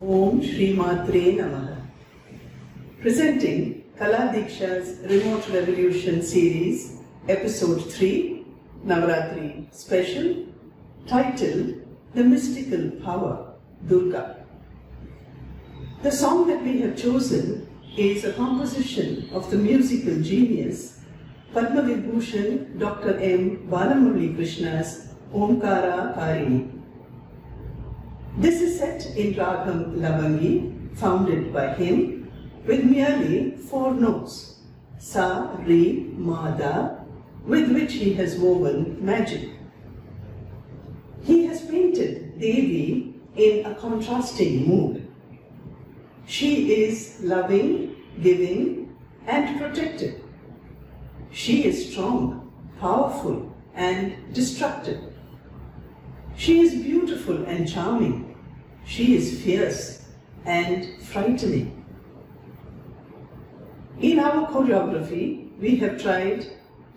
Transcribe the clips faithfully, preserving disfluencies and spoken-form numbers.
Om Shri Matre Namaha. Presenting Kala Diksha's Remote Revolution Series, Episode three, Navaratri Special, titled The Mystical Power, Durga. The song that we have chosen is a composition of the musical genius Padma Vibhushan Doctor M Balamurli Krishnas Omkara Hari. This is set in Raham Lavangi, founded by him, with merely four notes, Sa, Re, Ma, Da, with which he has woven magic. He has painted Devi in a contrasting mood. She is loving, giving, and protective. She is strong, powerful, and destructive. She is beautiful and charming. She is fierce and frightening. In our choreography, we have tried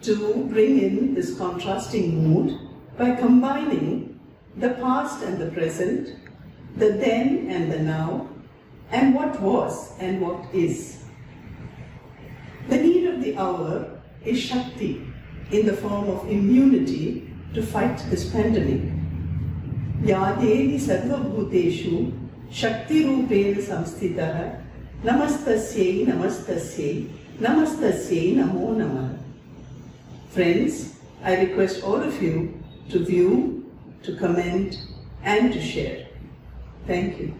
to bring in this contrasting mood by combining the past and the present, the then and the now, and what was and what is. The need of the hour is Shakti in the form of immunity to fight this pandemic. या देवी सर्वभूतेषु शक्तिरूपेण संस्थितः नमस्तस्यै नमस्तस्यै नमस्तस्यै नमो नमः. Friends, I request all of you to view, to comment and to share. Thank you.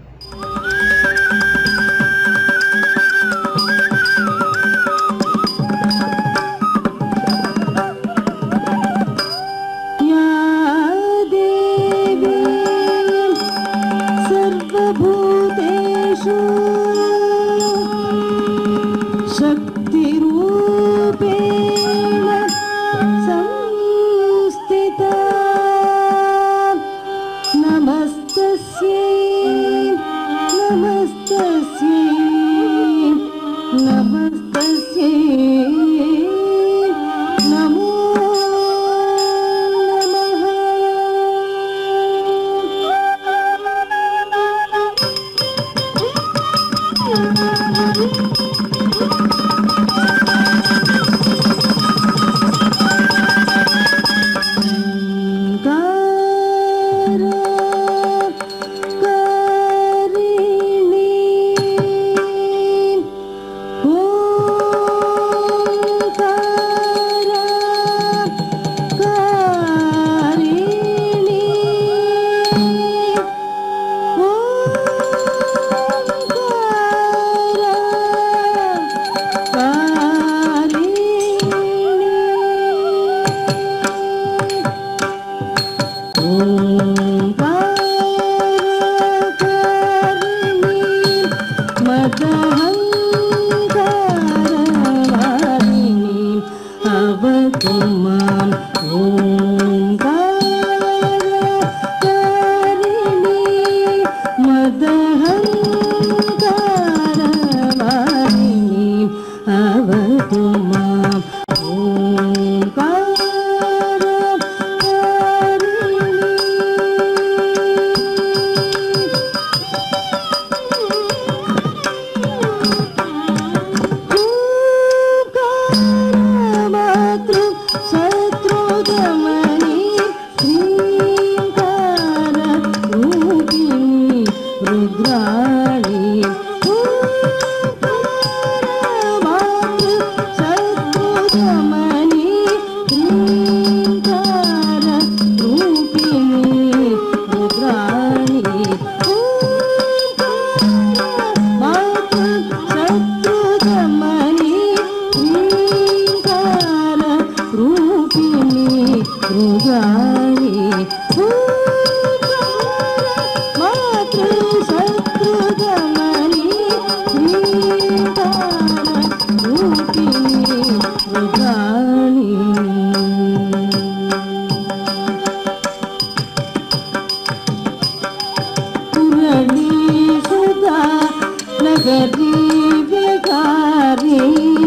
Murari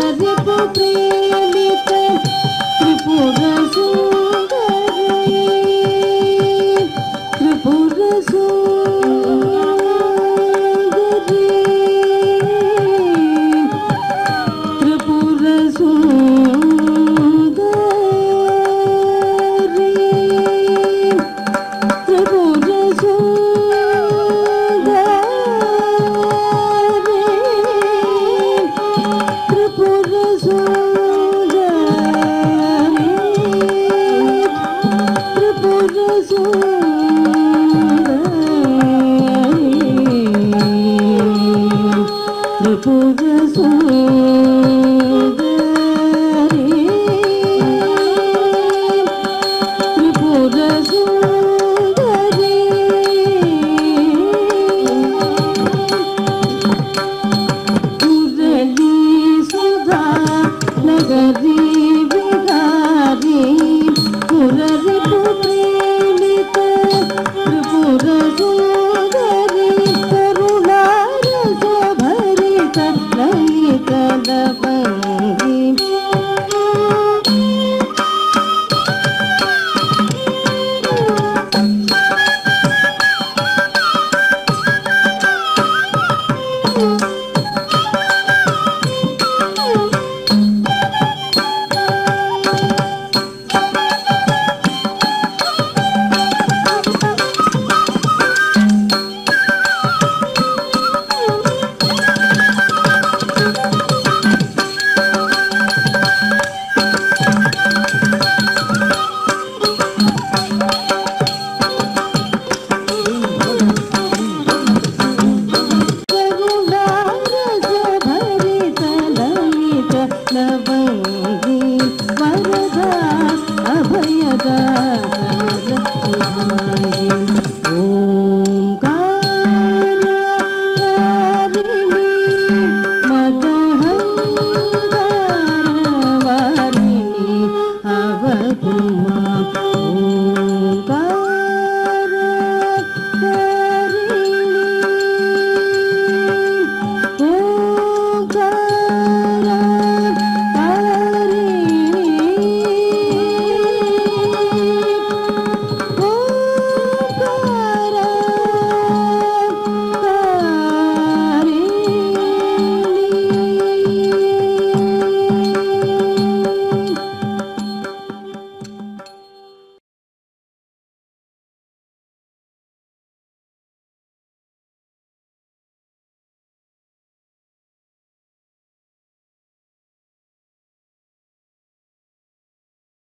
Puprelita Tripura